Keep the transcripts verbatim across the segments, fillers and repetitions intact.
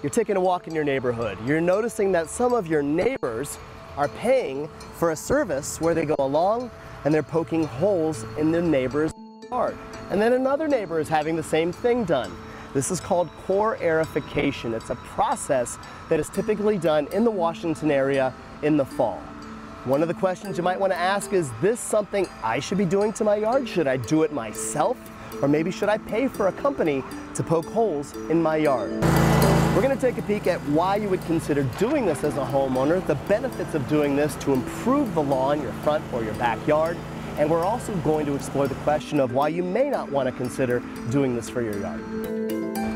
You're taking a walk in your neighborhood. You're noticing that some of your neighbors are paying for a service where they go along and they're poking holes in their neighbor's yard. And then another neighbor is having the same thing done. This is called core aerification. It's a process that is typically done in the Washington area in the fall. One of the questions you might want to ask is, this something I should be doing to my yard? Should I do it myself? Or maybe should I pay for a company to poke holes in my yard? We're going to take a peek at why you would consider doing this as a homeowner, the benefits of doing this to improve the lawn, your front or your backyard, and we're also going to explore the question of why you may not want to consider doing this for your yard.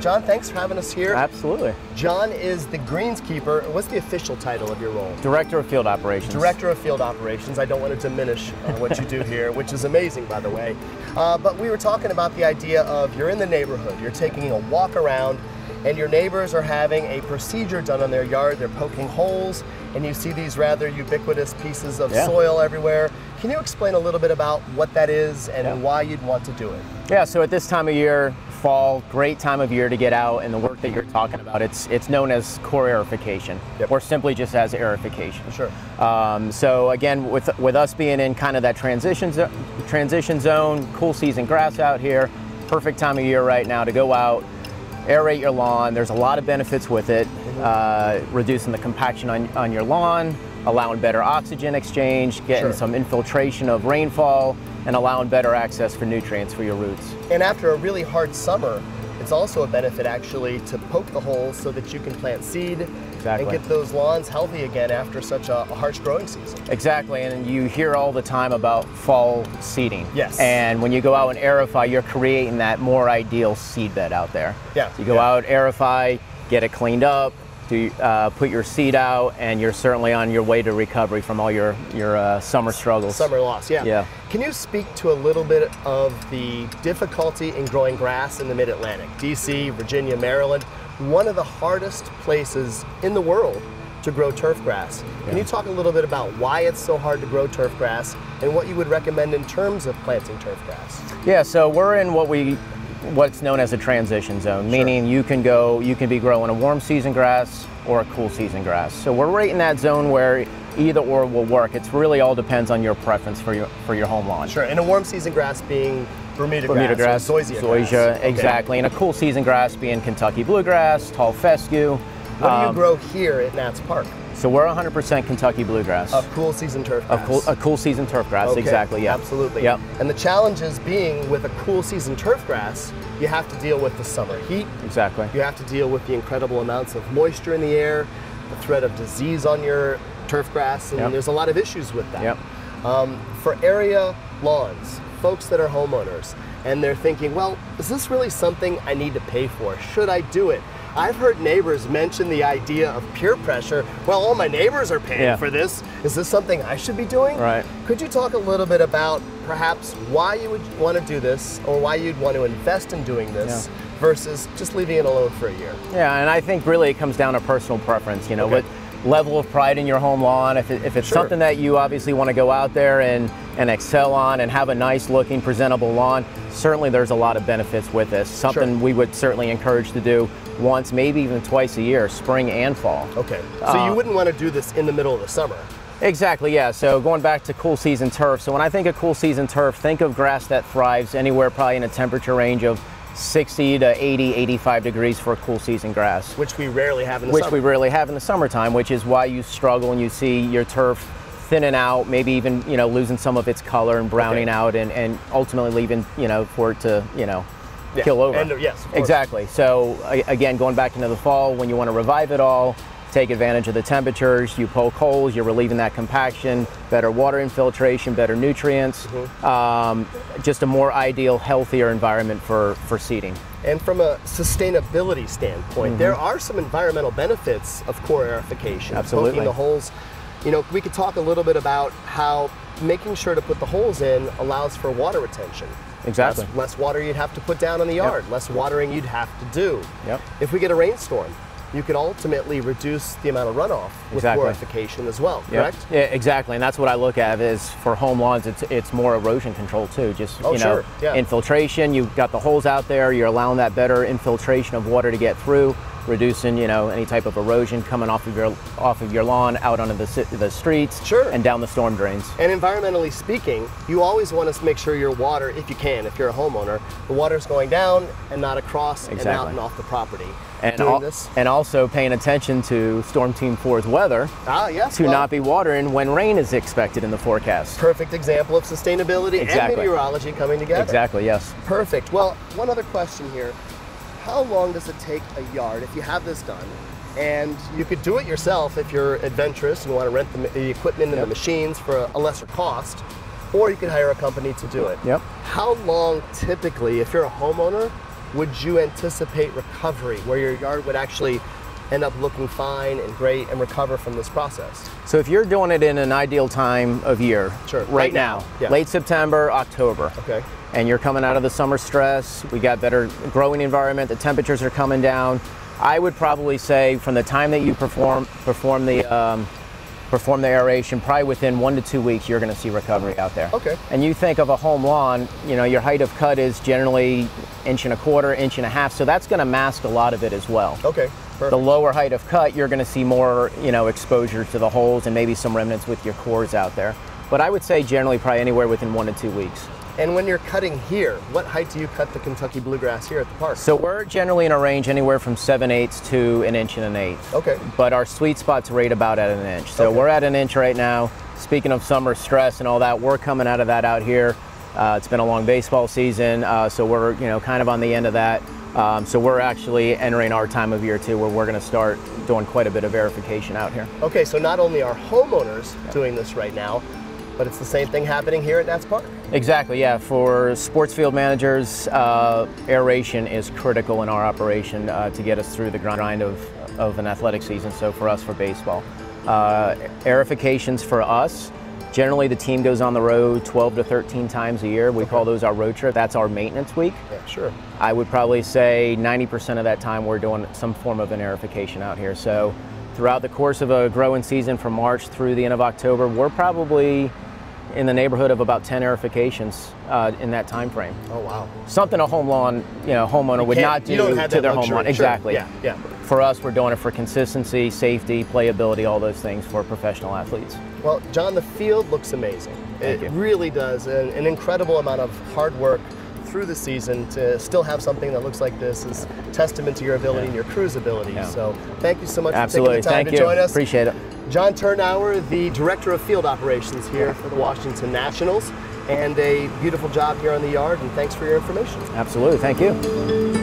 John, thanks for having us here. Absolutely. John is the greenskeeper. What's the official title of your role? Director of Field Operations. Director of Field Operations. I don't want to diminish uh, what you do here, which is amazing, by the way. Uh, but we were talking about the idea of you're in the neighborhood, you're taking a walk around, and your neighbors are having a procedure done on their yard. They're poking holes, and you see these rather ubiquitous pieces of yeah. soil everywhere. Can you explain a little bit about what that is and yeah. why you'd want to do it? Yeah, so at this time of year, fall, great time of year to get out and the work that you're talking about. It's it's known as core aerification, yep. or simply just as aerification. Sure. Um, so again, with with us being in kind of that transition transition zone, cool season grass out here, perfect time of year right now to go out, aerate your lawn. There's a lot of benefits with it, uh, reducing the compaction on, on your lawn, allowing better oxygen exchange, getting sure. some infiltration of rainfall, and allowing better access for nutrients for your roots. And after a really hard summer, it's also a benefit actually to poke the holes so that you can plant seed exactly. and get those lawns healthy again after such a, a harsh growing season. Exactly, and you hear all the time about fall seeding. Yes. And when you go out and aerify, you're creating that more ideal seed bed out there. Yeah. So you go yeah. out, aerify, get it cleaned up, to uh, put your seed out, and you're certainly on your way to recovery from all your, your uh, summer struggles. Summer loss, yeah. yeah. Can you speak to a little bit of the difficulty in growing grass in the mid-Atlantic? D C, Virginia, Maryland, one of the hardest places in the world to grow turf grass. Yeah. Can you talk a little bit about why it's so hard to grow turf grass and what you would recommend in terms of planting turf grass? Yeah, so we're in what we what's known as a transition zone, meaning sure. you can go, you can be growing a warm season grass or a cool season grass. So we're right in that zone where either or will work. It's really all depends on your preference for your for your home lawn. Sure, and a warm season grass being Bermuda, Bermuda grass, grass Zoysia, Zoysia grass. exactly, okay. and a cool season grass being Kentucky bluegrass, tall fescue. What um, do you grow here at Nats Park? So we're one hundred percent Kentucky bluegrass. A cool season turf grass. A cool, a cool season turf grass, okay. exactly, yeah. Absolutely. Yep. And the challenge is being with a cool season turf grass, you have to deal with the summer heat. Exactly. You have to deal with the incredible amounts of moisture in the air, the threat of disease on your turf grass, and yep. there's a lot of issues with that. Yep. Um, for area lawns, folks that are homeowners, and they're thinking, well, is this really something I need to pay for? Should I do it? I've heard neighbors mention the idea of peer pressure. Well, all my neighbors are paying yeah. for this. Is this something I should be doing? Right. Could you talk a little bit about perhaps why you would want to do this or why you'd want to invest in doing this yeah. versus just leaving it alone for a year? Yeah, and I think really it comes down to personal preference, you know, okay. what level of pride in your home lawn. If, it, if it's sure. something that you obviously want to go out there and, and excel on and have a nice looking, presentable lawn, certainly there's a lot of benefits with this. Something sure. we would certainly encourage to do once, maybe even twice a year, spring and fall. Okay, so uh, you wouldn't want to do this in the middle of the summer. Exactly, yeah, so going back to cool season turf. So when I think of cool season turf, think of grass that thrives anywhere probably in a temperature range of sixty to eighty, eighty-five degrees for a cool season grass. Which we rarely have in the which summer. Which we rarely have in the summertime, which is why you struggle and you see your turf thinning out, maybe even, you know, losing some of its color and browning okay. out and, and ultimately leaving, you know, for it to, you know, Yeah. kill over. And, yes, exactly. So again, going back into the fall, when you want to revive it all, take advantage of the temperatures, you poke holes, you're relieving that compaction, better water infiltration, better nutrients, mm-hmm. um, just a more ideal, healthier environment for, for seeding. And from a sustainability standpoint, mm-hmm. there are some environmental benefits of core aerification. Absolutely. Poking the holes. You know, we could talk a little bit about how making sure to put the holes in allows for water retention. Exactly. Less, less water you'd have to put down in the yard, yep. less watering you'd have to do. Yep. If we get a rainstorm, you could ultimately reduce the amount of runoff with aerification exactly. as well, correct? Yep. Yeah, exactly, and that's what I look at is for home lawns, it's it's more erosion control too, just oh, you know, sure. yeah. infiltration, you've got the holes out there, you're allowing that better infiltration of water to get through, reducing, you know, any type of erosion coming off of your off of your lawn out onto the the streets, sure, and down the storm drains. And environmentally speaking, you always want to make sure your water, if you can, if you're a homeowner, the water's going down and not across, exactly, and out and off the property. And, al this. and also paying attention to Storm Team four's weather, ah, yes, to well, not be watering when rain is expected in the forecast. Perfect example of sustainability, exactly, and meteorology coming together. Exactly, yes. Perfect. Well, one other question here. How long does it take a yard if you have this done? And you could do it yourself if you're adventurous and want to rent the, the equipment and, yep, the machines for a, a lesser cost, or you could hire a company to do it. Yep. How long typically, if you're a homeowner, would you anticipate recovery, where your yard would actually end up looking fine and great and recover from this process? So if you're doing it in an ideal time of year, sure, right, right now, now. Yeah. Late September, October, okay, and you're coming out of the summer stress, we got better growing environment, the temperatures are coming down, I would probably say from the time that you perform perform the um, perform the aeration, probably within one to two weeks, you're going to see recovery out there. Okay. And you think of a home lawn, you know, your height of cut is generally inch and a quarter, inch and a half, so that's going to mask a lot of it as well. Okay. Perfect. The lower height of cut, you're going to see more, you know, exposure to the holes and maybe some remnants with your cores out there. But I would say generally probably anywhere within one to two weeks. And when you're cutting here, what height do you cut the Kentucky bluegrass here at the park? So we're generally in a range anywhere from seven eighths to an inch and an eighth. Okay. But our sweet spot's right about at an inch. So, okay, we're at an inch right now. Speaking of summer stress and all that, we're coming out of that out here. Uh, it's been a long baseball season, uh, so we're, you know, kind of on the end of that. Um, so we're actually entering our time of year too, where we're going to start doing quite a bit of aerification out here. Okay, so not only are homeowners, yeah, doing this right now, but it's the same thing happening here at Nats Park. Exactly, yeah. For sports field managers, uh, aeration is critical in our operation uh, to get us through the grind of, of an athletic season, so for us, for baseball. Uh, aerifications for us, generally the team goes on the road twelve to thirteen times a year. We, okay, call those our road trip. That's our maintenance week. Yeah, sure. I would probably say ninety percent of that time we're doing some form of an aerification out here. So throughout the course of a growing season from March through the end of October, we're probably in the neighborhood of about ten aerifications uh, in that time frame. Oh wow! Something a home lawn, you know, homeowner would not do to their home lawn. Sure. Exactly. Yeah, yeah. For us, we're doing it for consistency, safety, playability, all those things for professional athletes. Well, John, the field looks amazing. Thank it you. really does. An, an incredible amount of hard work through the season to still have something that looks like this is testament to your ability, yeah, and your crew's ability. Yeah. So thank you so much, absolutely, for taking the time thank to you. join us. Appreciate it. John Turnauer, the Director of Field Operations here for the Washington Nationals, and a beautiful job here on the yard, and thanks for your information. Absolutely, thank you.